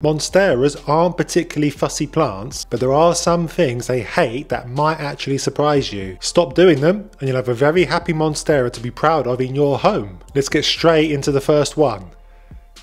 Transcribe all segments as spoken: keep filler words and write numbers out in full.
Monsteras aren't particularly fussy plants, but there are some things they hate that might actually surprise you. Stop doing them and you'll have a very happy Monstera to be proud of in your home. Let's get straight into the first one.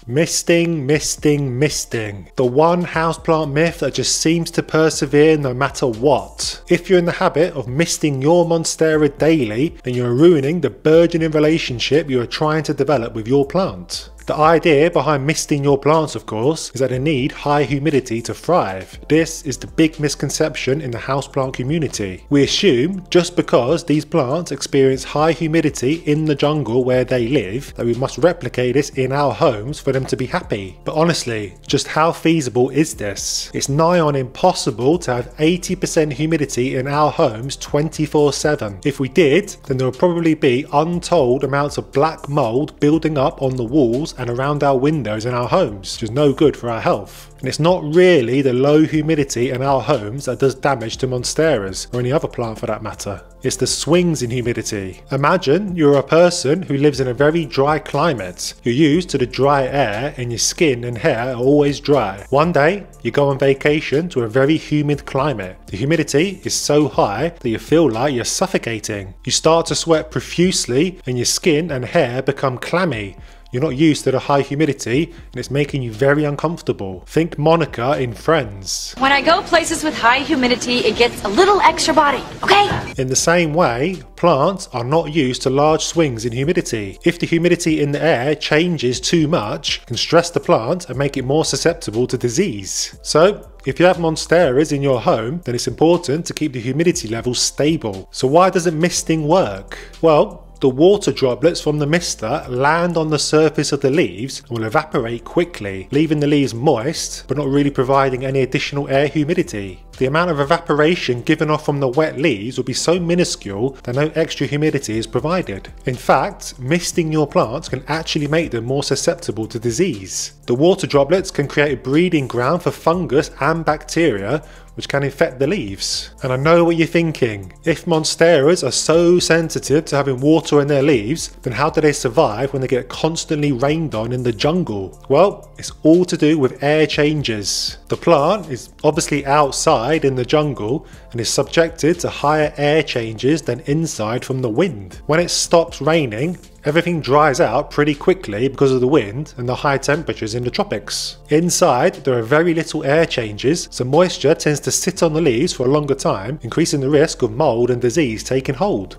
Misting, misting, misting. The one houseplant myth that just seems to persevere no matter what. If you're in the habit of misting your Monstera daily, then you're ruining the burgeoning relationship you are trying to develop with your plant. The idea behind misting your plants, of course, is that they need high humidity to thrive. This is the big misconception in the houseplant community. We assume just because these plants experience high humidity in the jungle where they live, that we must replicate this in our homes for them to be happy. But honestly, just how feasible is this? It's nigh on impossible to have eighty percent humidity in our homes twenty-four seven. If we did, then there would probably be untold amounts of black mold building up on the walls and around our windows in our homes, which is no good for our health. And it's not really the low humidity in our homes that does damage to Monsteras, or any other plant for that matter. It's the swings in humidity. Imagine you're a person who lives in a very dry climate. You're used to the dry air and your skin and hair are always dry. One day, you go on vacation to a very humid climate. The humidity is so high that you feel like you're suffocating. You start to sweat profusely and your skin and hair become clammy. You're not used to the high humidity and it's making you very uncomfortable. Think Monica in Friends. When I go places with high humidity, it gets a little extra body, okay? In the same way, plants are not used to large swings in humidity. If the humidity in the air changes too much, it can stress the plant and make it more susceptible to disease. So, if you have Monsteras in your home, then it's important to keep the humidity level stable. So why doesn't misting work? Well, the water droplets from the mister land on the surface of the leaves and will evaporate quickly, leaving the leaves moist but not really providing any additional air humidity. The amount of evaporation given off from the wet leaves will be so minuscule that no extra humidity is provided. In fact, misting your plants can actually make them more susceptible to disease. The water droplets can create a breeding ground for fungus and bacteria, which can infect the leaves. And I know what you're thinking. If Monsteras are so sensitive to having water in their leaves, then how do they survive when they get constantly rained on in the jungle? Well, it's all to do with air changes. The plant is obviously outside in the jungle and is subjected to higher air changes than inside from the wind. When it stops raining, everything dries out pretty quickly because of the wind and the high temperatures in the tropics. Inside, there are very little air changes, so moisture tends to sit on the leaves for a longer time, increasing the risk of mold and disease taking hold.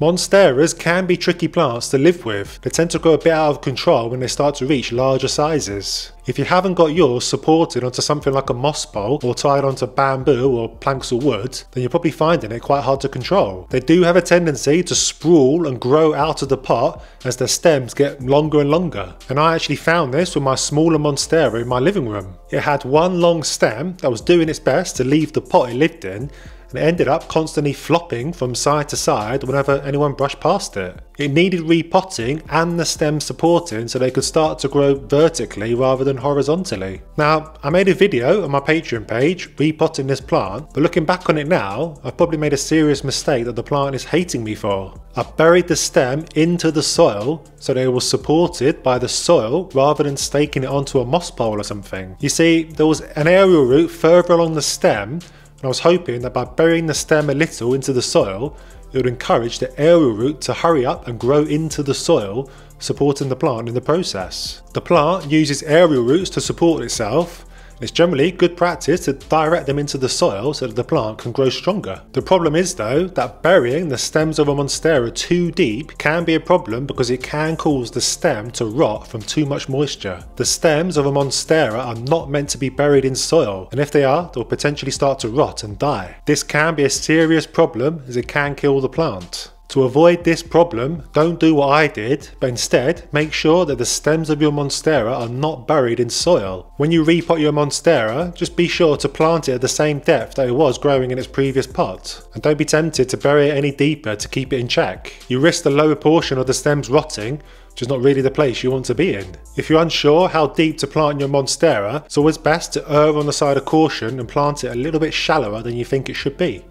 Monsteras can be tricky plants to live with. They tend to grow a bit out of control when they start to reach larger sizes. If you haven't got yours supported onto something like a moss pole or tied onto bamboo or planks of wood, then you're probably finding it quite hard to control. They do have a tendency to sprawl and grow out of the pot as their stems get longer and longer. And I actually found this with my smaller Monstera in my living room. It had one long stem that was doing its best to leave the pot it lived in, and it ended up constantly flopping from side to side whenever anyone brushed past it. It needed repotting and the stem supporting so they could start to grow vertically rather than horizontally. Now, I made a video on my Patreon page repotting this plant, but looking back on it now, I've probably made a serious mistake that the plant is hating me for. I buried the stem into the soil so that it was supported by the soil rather than staking it onto a moss pole or something. You see, there was an aerial root further along the stem, and I was hoping that by burying the stem a little into the soil, it would encourage the aerial root to hurry up and grow into the soil, supporting the plant in the process. The plant uses aerial roots to support itself. It's generally good practice to direct them into the soil so that the plant can grow stronger. The problem is though that burying the stems of a Monstera too deep can be a problem because it can cause the stem to rot from too much moisture. The stems of a Monstera are not meant to be buried in soil, and if they are, they'll potentially start to rot and die. This can be a serious problem as it can kill the plant. To avoid this problem, don't do what I did, but instead make sure that the stems of your Monstera are not buried in soil. When you repot your Monstera, just be sure to plant it at the same depth that it was growing in its previous pot, and don't be tempted to bury it any deeper to keep it in check. You risk the lower portion of the stems rotting, which is not really the place you want to be in. If you're unsure how deep to plant your Monstera, it's always best to err on the side of caution and plant it a little bit shallower than you think it should be.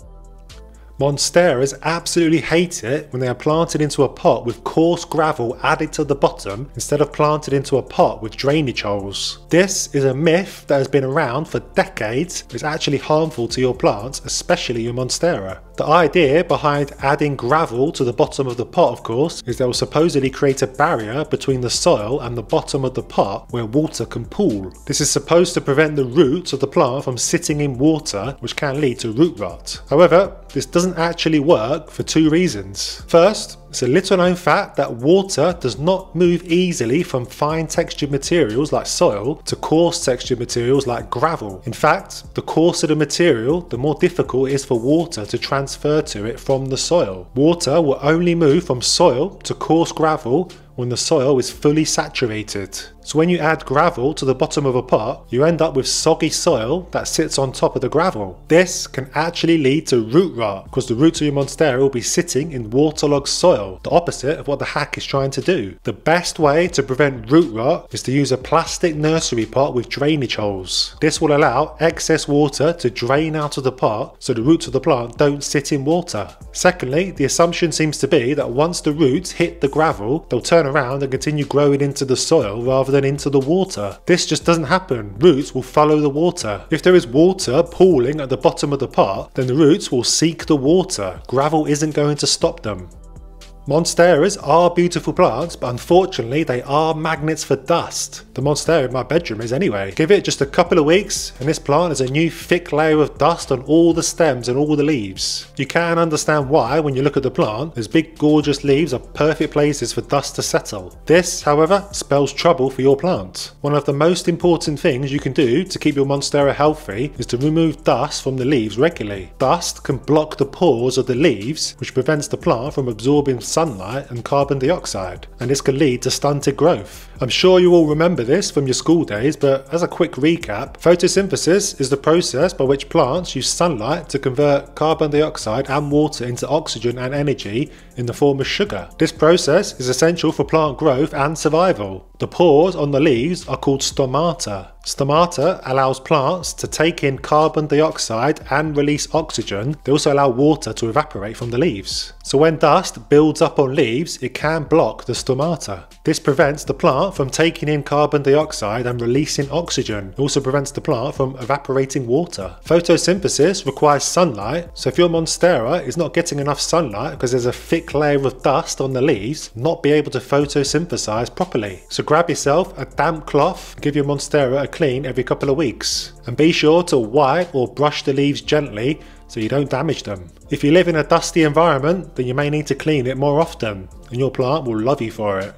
Monsteras absolutely hate it when they are planted into a pot with coarse gravel added to the bottom instead of planted into a pot with drainage holes. This is a myth that has been around for decades and is actually harmful to your plants, especially your Monstera. The idea behind adding gravel to the bottom of the pot, of course, is that will supposedly create a barrier between the soil and the bottom of the pot where water can pool. This is supposed to prevent the roots of the plant from sitting in water, which can lead to root rot. However, this doesn't actually work for two reasons. First, it's a little known fact that water does not move easily from fine textured materials like soil to coarse textured materials like gravel. In fact, the coarser the material, the more difficult it is for water to transfer to it from the soil. Water will only move from soil to coarse gravel when the soil is fully saturated. So when you add gravel to the bottom of a pot, you end up with soggy soil that sits on top of the gravel. This can actually lead to root rot, because the roots of your Monstera will be sitting in waterlogged soil, the opposite of what the hack is trying to do. The best way to prevent root rot is to use a plastic nursery pot with drainage holes. This will allow excess water to drain out of the pot so the roots of the plant don't sit in water. Secondly, the assumption seems to be that once the roots hit the gravel, they'll turn around and continue growing into the soil rather than into the water. This just doesn't happen. Roots will follow the water. If there is water pooling at the bottom of the pot, then the roots will seek the water. Gravel isn't going to stop them. Monsteras are beautiful plants, but unfortunately they are magnets for dust. The Monstera in my bedroom is anyway. Give it just a couple of weeks and this plant is a new thick layer of dust on all the stems and all the leaves. You can understand why when you look at the plant, those big gorgeous leaves are perfect places for dust to settle. This, however, spells trouble for your plant. One of the most important things you can do to keep your Monstera healthy is to remove dust from the leaves regularly. Dust can block the pores of the leaves, which prevents the plant from absorbing sunlight and carbon dioxide, and this can lead to stunted growth. I'm sure you all remember this from your school days, but as a quick recap, photosynthesis is the process by which plants use sunlight to convert carbon dioxide and water into oxygen and energy in the form of sugar. This process is essential for plant growth and survival. The pores on the leaves are called stomata. Stomata allows plants to take in carbon dioxide and release oxygen. They also allow water to evaporate from the leaves. So when dust builds up on leaves, it can block the stomata. This prevents the plant from taking in carbon dioxide and releasing oxygen. It also prevents the plant from evaporating water. Photosynthesis requires sunlight, so if your Monstera is not getting enough sunlight because there's a thick layer of dust on the leaves, not be able to photosynthesize properly. So grab yourself a damp cloth, give your Monstera a clean every couple of weeks, and be sure to wipe or brush the leaves gently so you don't damage them. If you live in a dusty environment, then you may need to clean it more often and your plant will love you for it.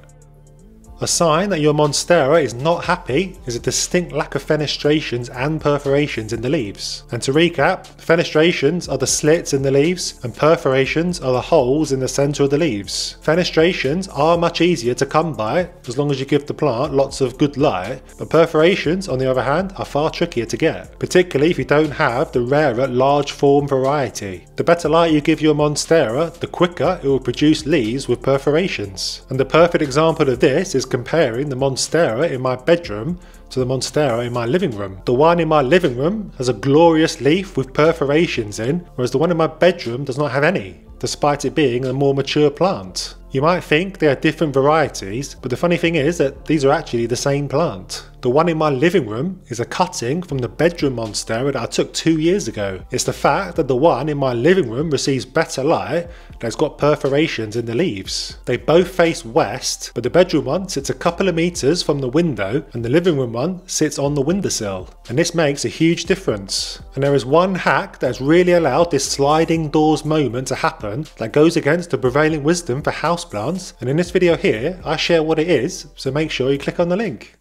A sign that your Monstera is not happy is a distinct lack of fenestrations and perforations in the leaves. And to recap, fenestrations are the slits in the leaves and perforations are the holes in the centre of the leaves. Fenestrations are much easier to come by as long as you give the plant lots of good light, but perforations on the other hand are far trickier to get, particularly if you don't have the rarer large form variety. The better light you give your Monstera, the quicker it will produce leaves with perforations. And the perfect example of this is comparing the Monstera in my bedroom to the Monstera in my living room. The one in my living room has a glorious leaf with perforations in, whereas the one in my bedroom does not have any, despite it being a more mature plant. You might think they are different varieties, but the funny thing is that these are actually the same plant. The one in my living room is a cutting from the bedroom Monstera that I took two years ago. It's the fact that the one in my living room receives better light that's got perforations in the leaves. They both face west, but the bedroom one sits a couple of meters from the window and the living room one sits on the windowsill. And this makes a huge difference. And there is one hack that has really allowed this sliding doors moment to happen that goes against the prevailing wisdom for houseplants. And in this video here, I share what it is, so make sure you click on the link.